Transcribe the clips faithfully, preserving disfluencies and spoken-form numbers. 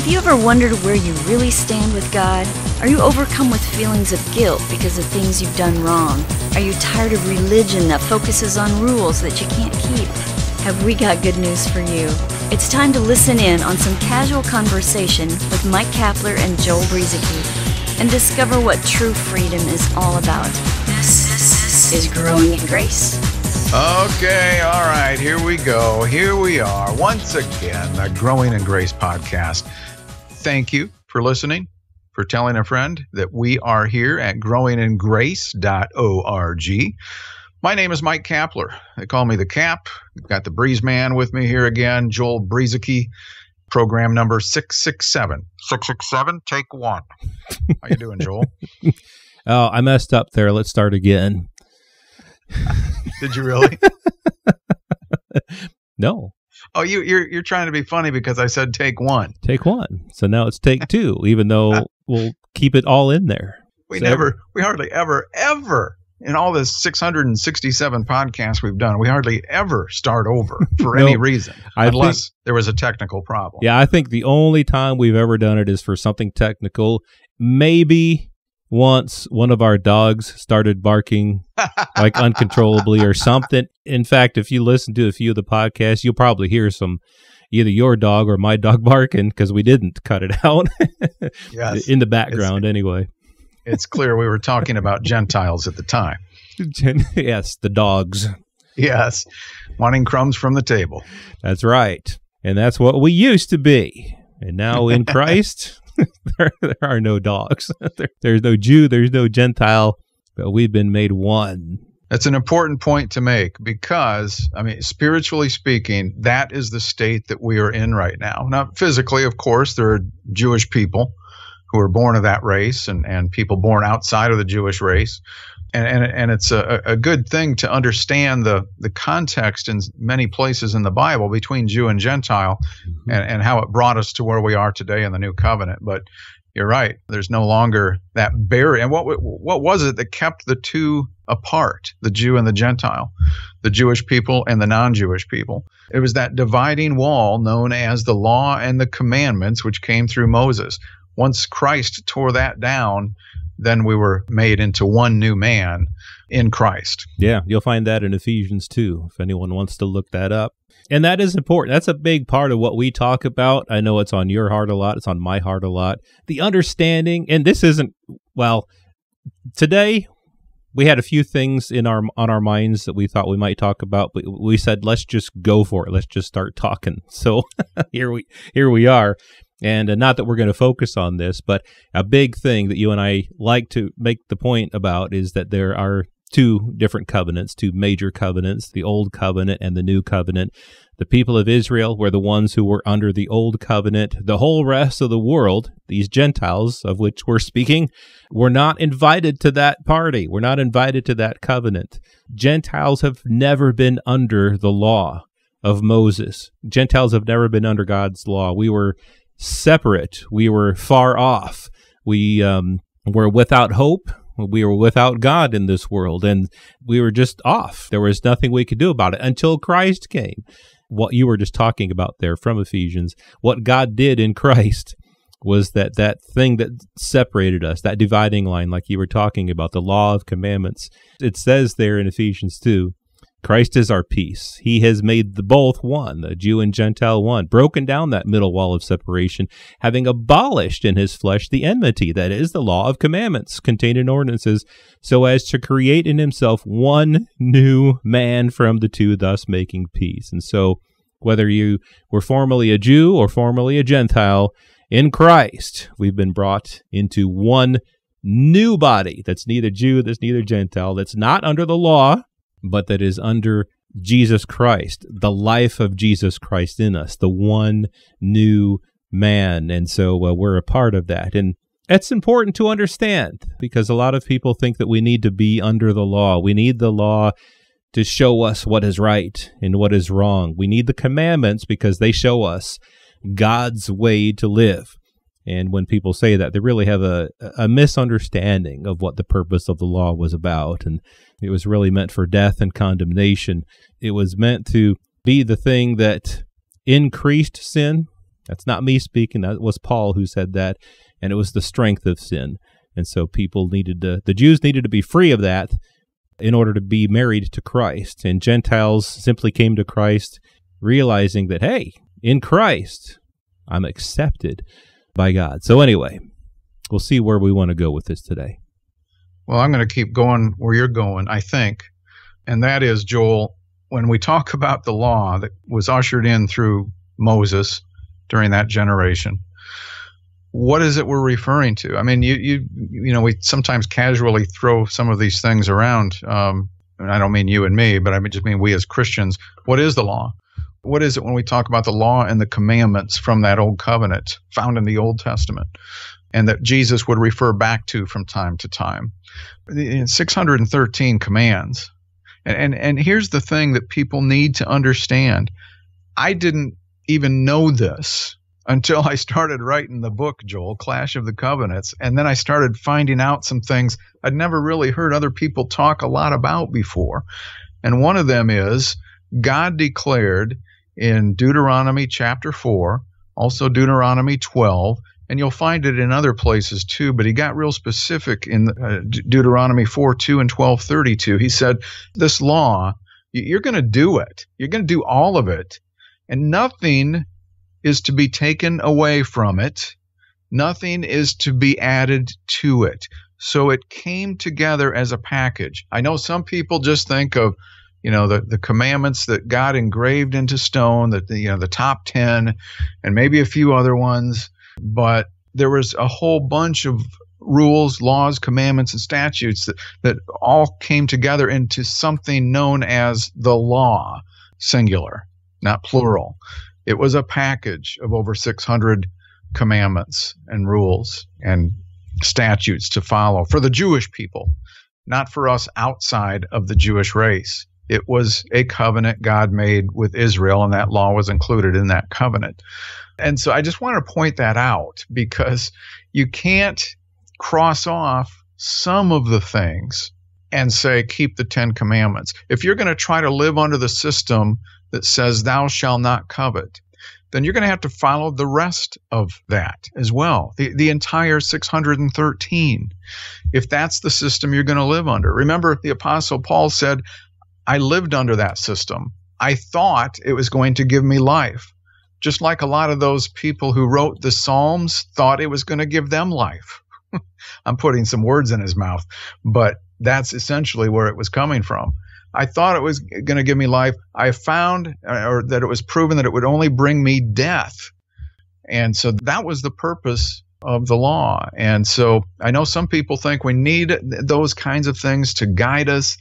Have you ever wondered where you really stand with God? Are you overcome with feelings of guilt because of things you've done wrong? Are you tired of religion that focuses on rules that you can't keep? Have we got good news for you? It's time to listen in on some casual conversation with Mike Kapler and Joel Brueseke and discover what true freedom is all about. This is Growing in Grace. Okay, all right, here we go. Here we are once again, the Growing in Grace podcast. Thank you for listening, for telling a friend that we are here at growing in grace dot org. My name is Mike Kapler. They call me the Cap. We've got the Breeze Man with me here again, Joel Brueseke, program number six six seven. six six seven, take one. How you doing, Joel? Oh, I messed up there. Let's start again. Did you really? No. Oh, you, you're you're trying to be funny because I said take one. Take one. So now it's take two, even though we'll keep it all in there. We so never, every- we hardly ever, ever, in all the six hundred sixty-seven podcasts we've done, we hardly ever start over for no, any reason, I unless think, there was a technical problem. Yeah, I think the only time we've ever done it is for something technical. Maybe once one of our dogs started barking like uncontrollably or something. In fact, if you listen to a few of the podcasts, you'll probably hear some either your dog or my dog barking because we didn't cut it out. Yes. In the background it's, anyway. It's clear we were talking about Gentiles at the time. Yes, the dogs. Yes, wanting crumbs from the table. That's right. And that's what we used to be. And now in Christ... There, there are no dogs. There, there's no Jew. There's no Gentile. But we've been made one. That's an important point to make because, I mean, spiritually speaking, that is the state that we are in right now. Now, physically, of course, there are Jewish people who are born of that race and, and people born outside of the Jewish race. And and, and it's a, a good thing to understand the, the context in many places in the Bible between Jew and Gentile, mm-hmm. and, and how it brought us to where we are today in the New Covenant. But you're right. There's no longer that barrier. And what what was it that kept the two apart, the Jew and the Gentile, the Jewish people and the non-Jewish people? It was that dividing wall known as the law and the commandments, which came through Moses. Once Christ tore that down, then we were made into one new man in Christ. Yeah, you'll find that in Ephesians two, if anyone wants to look that up. And that is important. That's a big part of what we talk about. I know it's on your heart a lot. It's on my heart a lot. The understanding, and this isn't, well, today we had a few things in our on our minds that we thought we might talk about, but we said, let's just go for it. Let's just start talking. So here we here we are. And uh, not that we're going to focus on this, but a big thing that you and I like to make the point about is that there are two different covenants, two major covenants, the Old Covenant and the New Covenant. The people of Israel were the ones who were under the Old Covenant. The whole rest of the world, these Gentiles of which we're speaking, were not invited to that party. We're not invited to that covenant. Gentiles have never been under the law of Moses. Gentiles have never been under God's law. We were separate. We were far off. We um, were without hope. We were without God in this world, and we were just off. There was nothing we could do about it until Christ came. What you were just talking about there from Ephesians, what God did in Christ was that that thing that separated us, that dividing line like you were talking about, the law of commandments. It says there in Ephesians two, Christ is our peace. He has made the both one, the Jew and Gentile one, broken down that middle wall of separation, having abolished in his flesh the enmity, that is, the law of commandments contained in ordinances, so as to create in himself one new man from the two, thus making peace. And so whether you were formerly a Jew or formerly a Gentile, in Christ we've been brought into one new body that's neither Jew, that's neither Gentile, that's not under the law, but that is under Jesus Christ, the life of Jesus Christ in us, the one new man. And so uh, we're a part of that. And that's important to understand because a lot of people think that we need to be under the law. We need the law to show us what is right and what is wrong. We need the commandments because they show us God's way to live. And when people say that, they really have a, a misunderstanding of what the purpose of the law was about. And it was really meant for death and condemnation. It was meant to be the thing that increased sin. That's not me speaking. That was Paul who said that, and it was the strength of sin. And so people needed to, the Jews needed to be free of that in order to be married to Christ. And Gentiles simply came to Christ realizing that, hey, in Christ, I'm accepted by God. So anyway, we'll see where we want to go with this today. Well, I'm going to keep going where you're going, I think. And that is, Joel, when we talk about the law that was ushered in through Moses during that generation, what is it we're referring to? I mean, you you you know, we sometimes casually throw some of these things around. Um, and I don't mean you and me, but I just mean we as Christians. What is the law? What is it when we talk about the law and the commandments from that old covenant found in the Old Testament and that Jesus would refer back to from time to time? six hundred thirteen commands. And, and, and here's the thing that people need to understand. I didn't even know this until I started writing the book, Joel, Clash of the Covenants. And then I started finding out some things I'd never really heard other people talk a lot about before. And one of them is God declared in Deuteronomy chapter four, also Deuteronomy twelve, and you'll find it in other places too, but he got real specific in uh, Deuteronomy four two and twelve thirty-two. He said, this law, you're going to do it. You're going to do all of it, and nothing is to be taken away from it. Nothing is to be added to it. So it came together as a package. I know some people just think of, you know, the, the commandments that God engraved into stone, that the, you know, the top ten and maybe a few other ones. But there was a whole bunch of rules, laws, commandments, and statutes that, that all came together into something known as the law, singular, not plural. It was a package of over six hundred commandments and rules and statutes to follow for the Jewish people, not for us outside of the Jewish race. It was a covenant God made with Israel, and that law was included in that covenant. And so I just want to point that out, because you can't cross off some of the things and say, keep the Ten Commandments. If you're going to try to live under the system that says thou shalt not covet, then you're going to have to follow the rest of that as well, the, the entire six hundred thirteen, if that's the system you're going to live under. Remember, the Apostle Paul said, I lived under that system. I thought it was going to give me life, just like a lot of those people who wrote the Psalms thought it was going to give them life. I'm putting some words in his mouth, but that's essentially where it was coming from. I thought it was going to give me life. I found, or that it was proven that it would only bring me death. And so that was the purpose of the law. And so I know some people think we need those kinds of things to guide us,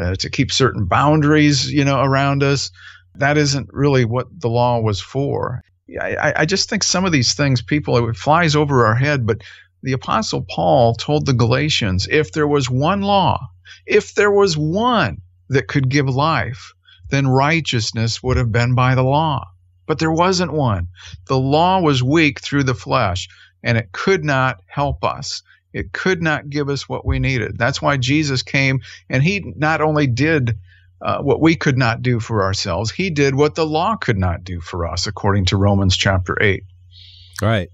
uh, to keep certain boundaries, you know, around us. That isn't really what the law was for. I, I just think some of these things, people, it flies over our head, but the Apostle Paul told the Galatians, if there was one law, if there was one that could give life, then righteousness would have been by the law. But there wasn't one. The law was weak through the flesh, and it could not help us. It could not give us what we needed. That's why Jesus came, and he not only did Uh, what we could not do for ourselves, he did what the law could not do for us, according to Romans chapter eight. Right.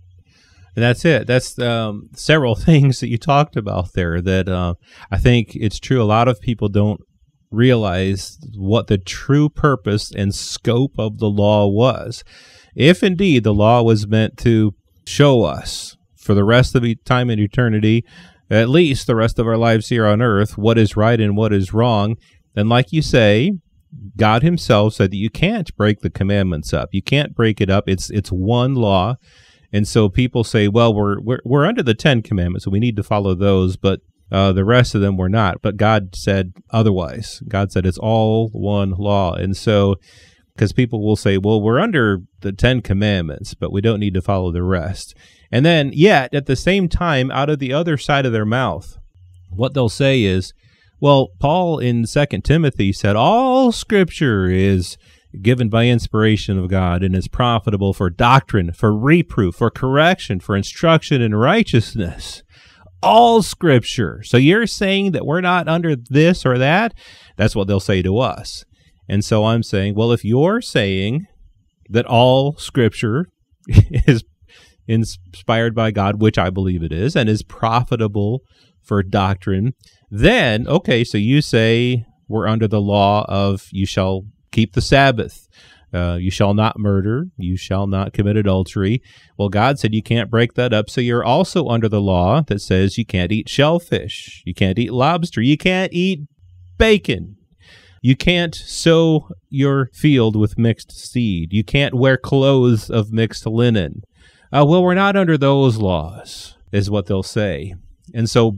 And that's it. That's um, several things that you talked about there that uh, I think it's true. A lot of people don't realize what the true purpose and scope of the law was. If indeed the law was meant to show us for the rest of time and eternity, at least the rest of our lives here on earth, what is right and what is wrong, then like you say, God himself said that you can't break the commandments up. You can't break it up. It's it's one law. And so people say, well, we're we're, we're under the Ten Commandments, so we need to follow those, but uh, the rest of them we're not. But God said otherwise. God said it's all one law. And so, because people will say, well, we're under the Ten Commandments, but we don't need to follow the rest. And then, yet, at the same time, out of the other side of their mouth, what they'll say is, well, Paul in Second Timothy said, all Scripture is given by inspiration of God and is profitable for doctrine, for reproof, for correction, for instruction in righteousness. All Scripture. So you're saying that we're not under this or that? That's what they'll say to us. And so I'm saying, well, if you're saying that all Scripture is inspired by God, which I believe it is, and is profitable for doctrine, then, okay, so you say we're under the law of you shall keep the Sabbath, uh, you shall not murder, you shall not commit adultery. Well, God said you can't break that up, so you're also under the law that says you can't eat shellfish, you can't eat lobster, you can't eat bacon. You can't sow your field with mixed seed. You can't wear clothes of mixed linen. Uh, well, we're not under those laws, is what they'll say. And so,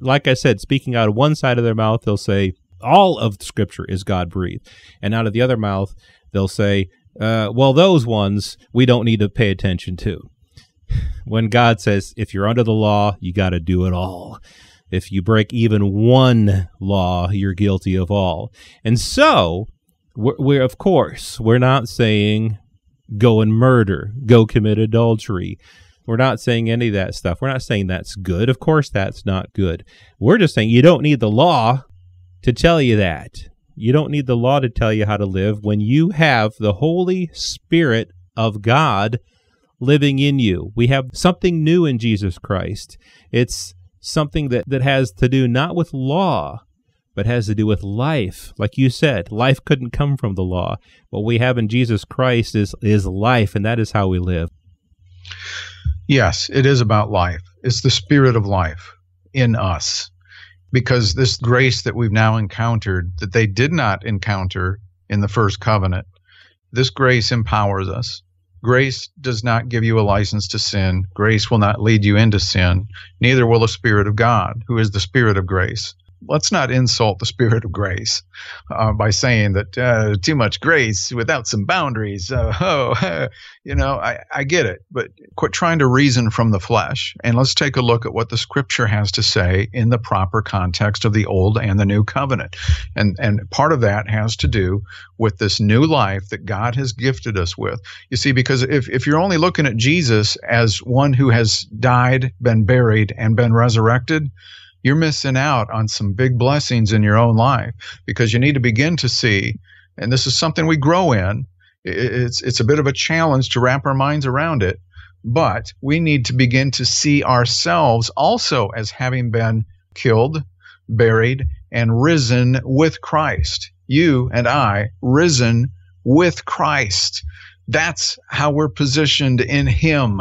like I said, speaking out of one side of their mouth, they'll say, all of the Scripture is God-breathed. And out of the other mouth, they'll say, uh, well, those ones we don't need to pay attention to. When God says, if you're under the law, you got to do it all. If you break even one law, you're guilty of all. And so, we're, we're of course, we're not saying go and murder, go commit adultery. We're not saying any of that stuff. We're not saying that's good. Of course, that's not good. We're just saying you don't need the law to tell you that. You don't need the law to tell you how to live when you have the Holy Spirit of God living in you. We have something new in Jesus Christ. It's something that, that has to do not with law, but has to do with life. Like you said, life couldn't come from the law. What we have in Jesus Christ is, is life, and that is how we live. Yes, it is about life. It's the spirit of life in us, because this grace that we've now encountered that they did not encounter in the first covenant, this grace empowers us. Grace does not give you a license to sin. Grace will not lead you into sin. Neither will the Spirit of God, who is the Spirit of grace. Let's not insult the Spirit of grace uh, by saying that uh, too much grace without some boundaries. Uh, oh, you know, I, I get it, but quit trying to reason from the flesh, and let's take a look at what the Scripture has to say in the proper context of the Old and the New Covenant. And, and part of that has to do with this new life that God has gifted us with. You see, because if, if you're only looking at Jesus as one who has died, been buried, and been resurrected, you're missing out on some big blessings in your own life, because you need to begin to see, and this is something we grow in, it's, it's a bit of a challenge to wrap our minds around it, but we need to begin to see ourselves also as having been killed, buried, and risen with Christ. You and I, risen with Christ. That's how we're positioned in Him.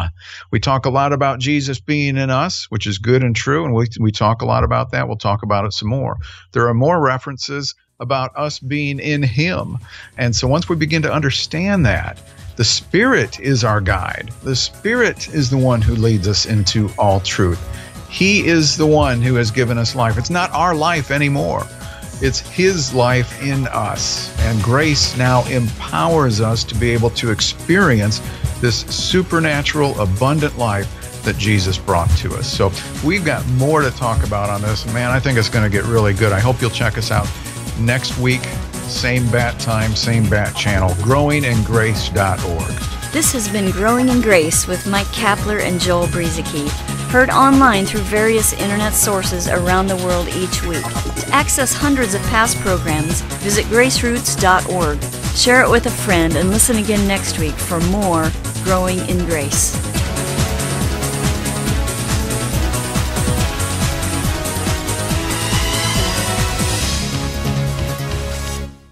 We talk a lot about Jesus being in us, which is good and true, and we, we talk a lot about that. We'll talk about it some more. There are more references about us being in Him. And so once we begin to understand that, the Spirit is our guide. The Spirit is the one who leads us into all truth. He is the one who has given us life. It's not our life anymore. It's His life in us, and grace now empowers us to be able to experience this supernatural, abundant life that Jesus brought to us. So we've got more to talk about on this. Man, I think it's going to get really good. I hope you'll check us out next week, same bat time, same bat channel, growing in grace dot org. This has been Growing in Grace with Mike Kapler and Joel Brueseke. Heard online through various internet sources around the world each week. To access hundreds of past programs, visit graceroots dot org. Share it with a friend and listen again next week for more Growing in Grace.